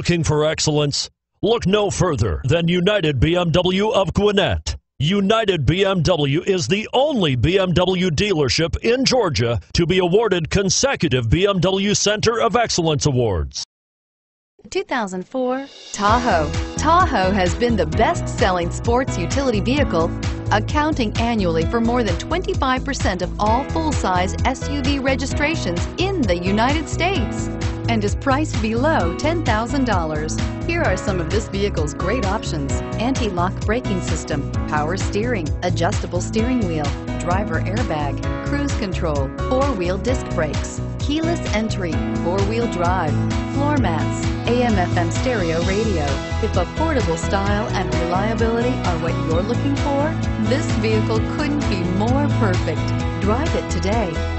Looking for excellence? Look no further than United BMW of Gwinnett. United BMW is the only BMW dealership in Georgia to be awarded consecutive BMW Center of Excellence Awards. 2004 Tahoe. Tahoe has been the best-selling sports utility vehicle, accounting annually for more than 25% of all full-size SUV registrations in the United States, and is priced below $10,000. Here are some of this vehicle's great options: anti-lock braking system, power steering, adjustable steering wheel, driver airbag, cruise control, four-wheel disc brakes, keyless entry, four-wheel drive, floor mats, AM/FM stereo radio. If affordable style and reliability are what you're looking for, this vehicle couldn't be more perfect. Drive it today.